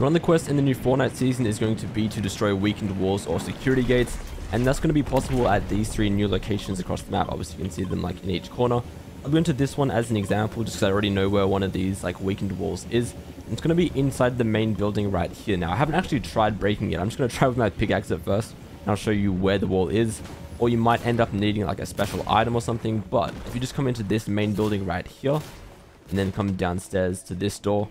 The run quest in the new Fortnite season is going to be to destroy weakened walls or security gates, and that's going to be possible at these three new locations across the map. Obviously you can see them like in each corner. I'll go into this one as an example just because I already know where one of these like weakened walls is. And it's going to be inside the main building right here. Now I haven't actually tried breaking it. I'm just going to try with my pickaxe at first and I'll show you where the wall is. Or you might end up needing like a special item or something. But if you just come into this main building right here and then come downstairs to this door,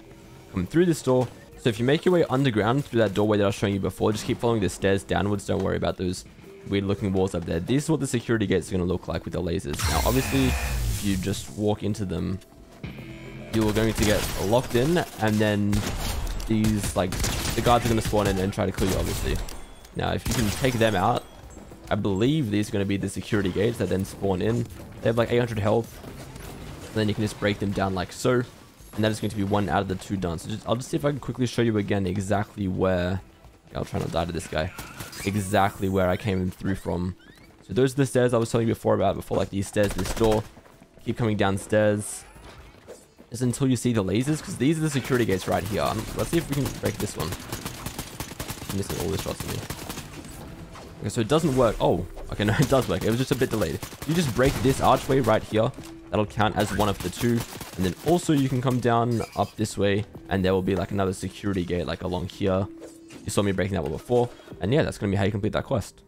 come through this door. So if you make your way underground through that doorway that I was showing you before, just keep following the stairs downwards. Don't worry about those weird looking walls up there. These is what the security gates are going to look like with the lasers. Now obviously if you just walk into them, you're going to get locked in, and then these like the guards are going to spawn in and try to kill you obviously. Now if you can take them out, I believe these are going to be the security gates that then spawn in. They have like 800 health, and then you can just break them down like so, and that is going to be one out of the two done. So I'll just see if I can quickly show you again exactly where. I'll try not to die to this guy. Exactly where I came in through from. So those are the stairs I was telling you before about, before like these stairs, this door. Keep coming downstairs. Just until you see the lasers, because these are the security gates right here. Let's see if we can break this one. I'm missing all the shots of me. Okay, so it doesn't work. Oh, okay, no, it does work. It was just a bit delayed. You just break this archway right here. That'll count as one of the two. And then also you can come down up this way, and there will be like another security gate like along here. You saw me breaking that one before. And yeah, that's going to be how you complete that quest.